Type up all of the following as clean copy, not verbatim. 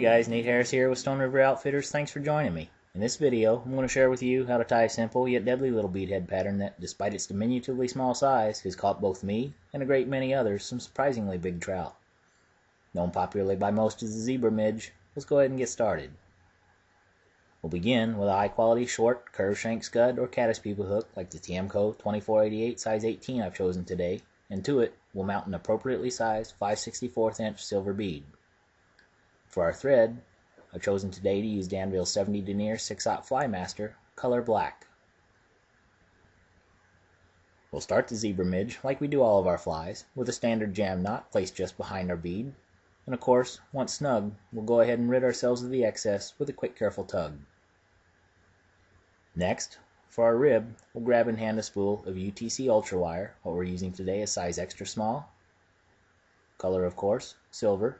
Hey guys, Nate Harris here with Stone River Outfitters. Thanks for joining me. In this video, I'm going to share with you how to tie a simple yet deadly little beadhead pattern that, despite its diminutively small size, has caught both me and a great many others some surprisingly big trout. Known popularly by most as the zebra midge, let's go ahead and get started. We'll begin with a high-quality short curved shank scud or caddis pupa hook like the Tiemco 2488 size 18 I've chosen today, and to it we'll mount an appropriately sized 5/64 inch silver bead. For our thread, I've chosen today to use Danville's 70 denier 6/0 Flymaster, color black. We'll start the zebra midge, like we do all of our flies, with a standard jam knot placed just behind our bead, and of course, once snug, we'll go ahead and rid ourselves of the excess with a quick careful tug. Next, for our rib, we'll grab and hand a spool of UTC ultrawire. What we're using today is size extra small, color of course, silver.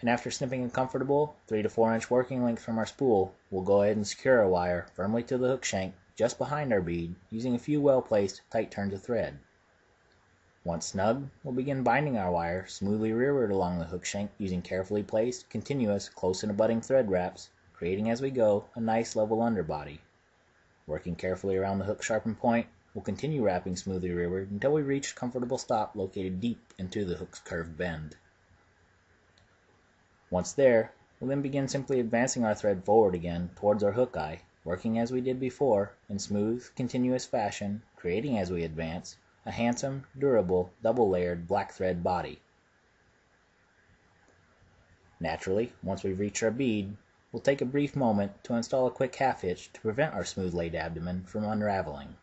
And after snipping a comfortable 3 to 4 inch working length from our spool, we'll go ahead and secure our wire firmly to the hook shank just behind our bead using a few well-placed tight turns of thread. Once snug, we'll begin binding our wire smoothly rearward along the hook shank using carefully placed, continuous, close and abutting thread wraps, creating as we go a nice level underbody. Working carefully around the hook sharpened point, we'll continue wrapping smoothly rearward until we reach a comfortable stop located deep into the hook's curved bend. Once there, we'll then begin simply advancing our thread forward again towards our hook eye, working as we did before in smooth, continuous fashion, creating as we advance a handsome, durable, double-layered black thread body. Naturally, once we've reached our bead, we'll take a brief moment to install a quick half hitch to prevent our smooth laid abdomen from unraveling.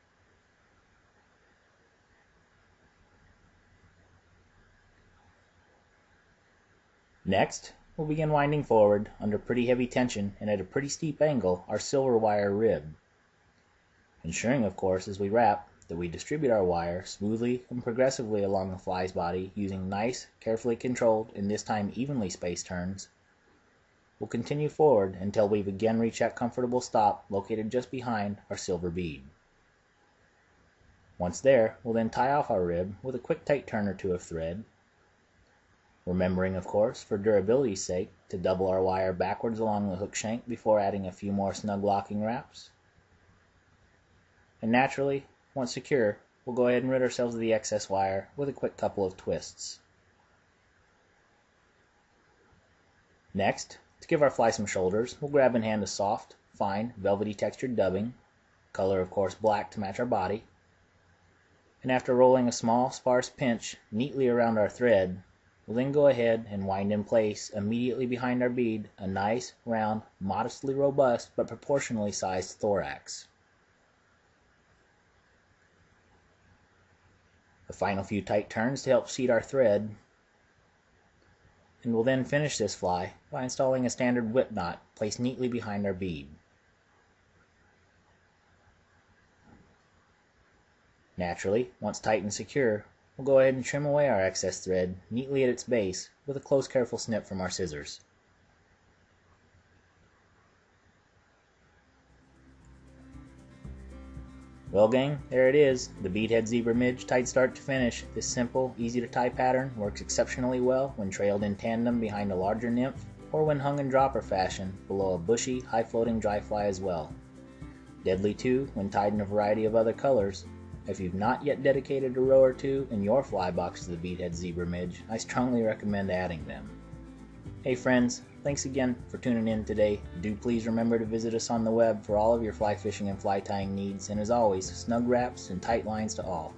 Next, we'll begin winding forward under pretty heavy tension and at a pretty steep angle our silver wire rib, ensuring of course as we wrap that we distribute our wire smoothly and progressively along the fly's body using nice, carefully controlled, and this time evenly spaced turns. We'll continue forward until we've again reached that comfortable stop located just behind our silver bead. Once there, we'll then tie off our rib with a quick tight turn or two of thread, remembering, of course, for durability's sake, to double our wire backwards along the hook shank before adding a few more snug locking wraps. And naturally, once secure, we'll go ahead and rid ourselves of the excess wire with a quick couple of twists. Next, to give our fly some shoulders, we'll grab in hand a soft, fine, velvety textured dubbing, color of course black to match our body, and after rolling a small, sparse pinch neatly around our thread, we'll then go ahead and wind in place immediately behind our bead a nice, round, modestly robust, but proportionally sized thorax. The final few tight turns to help seat our thread, and we'll then finish this fly by installing a standard whip knot placed neatly behind our bead. Naturally, once tight and secure, we'll go ahead and trim away our excess thread neatly at its base with a close careful snip from our scissors. Well gang, there it is, the Beadhead Zebra Midge tied start to finish. This simple, easy to tie pattern works exceptionally well when trailed in tandem behind a larger nymph or when hung in dropper fashion below a bushy, high floating dry fly as well. Deadly too when tied in a variety of other colors. If you've not yet dedicated a row or two in your fly box to the Beadhead Zebra Midge, I strongly recommend adding them. Hey friends, thanks again for tuning in today. Do please remember to visit us on the web for all of your fly fishing and fly tying needs, and as always, snug wraps and tight lines to all.